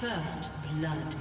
First blood.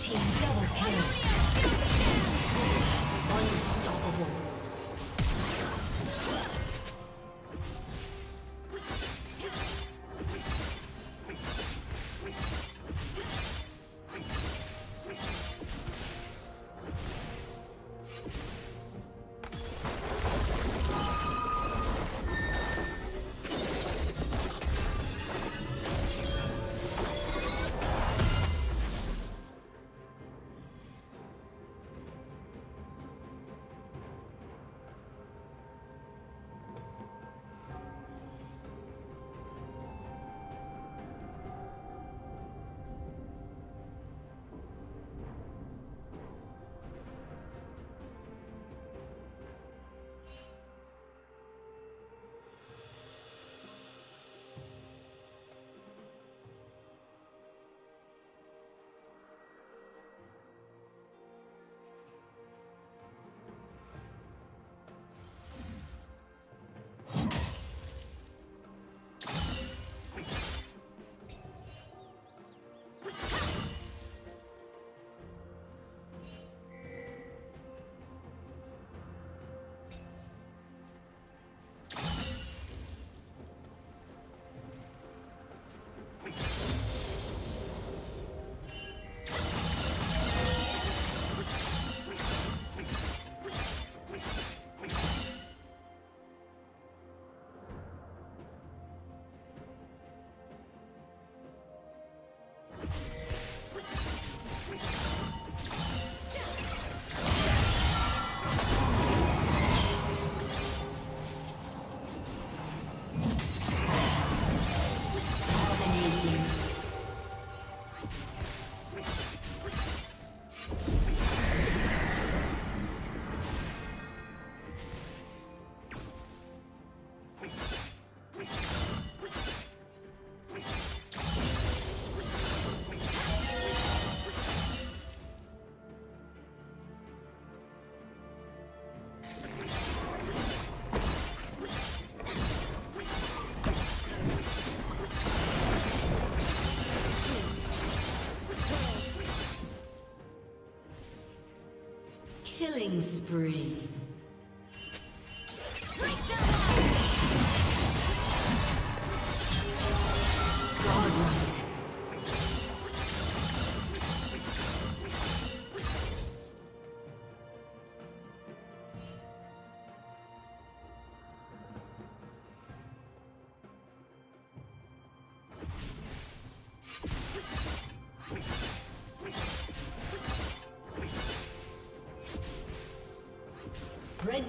team double kill. Unstoppable. Killing spree. Red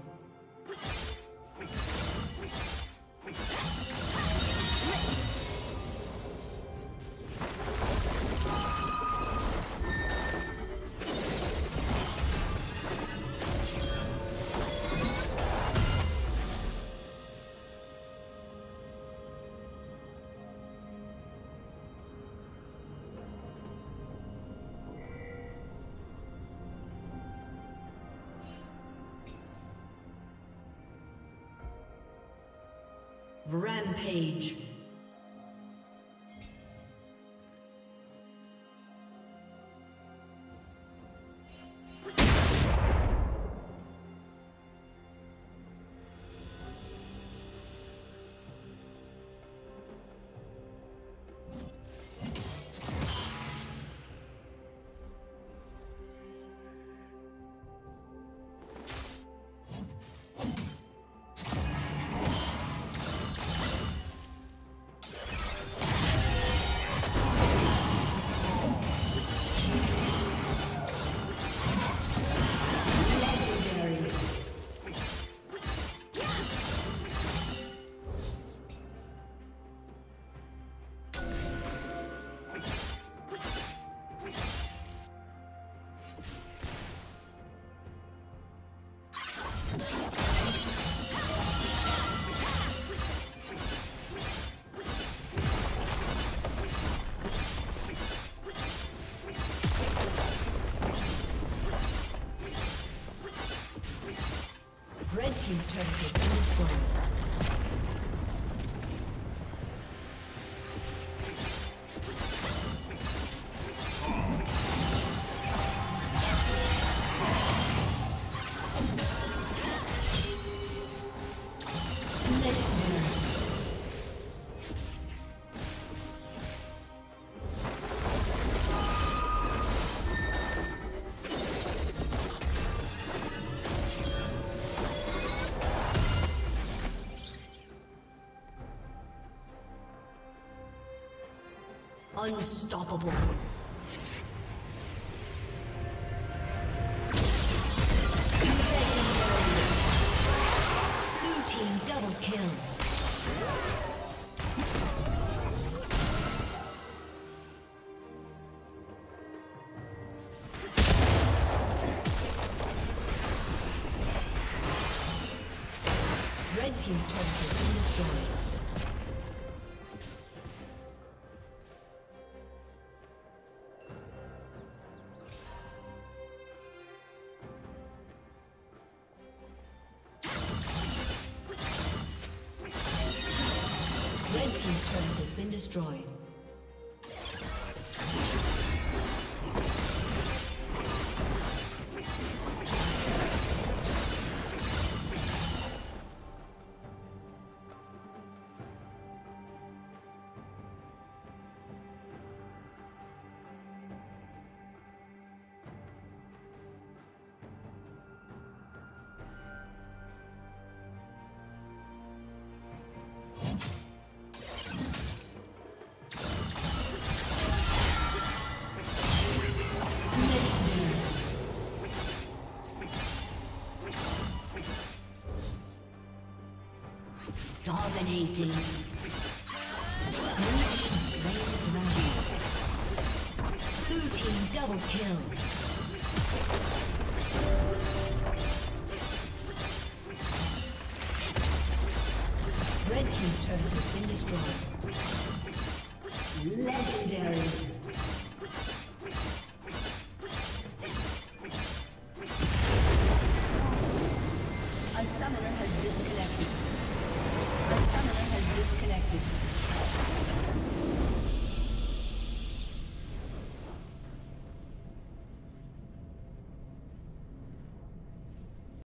Rampage. Team's turret has been destroyed. Unstoppable. Blue team double kill. Destroyed. Dominating. Blue team double kill. Red team's turret has been destroyed. Legendary. A summoner has disconnected.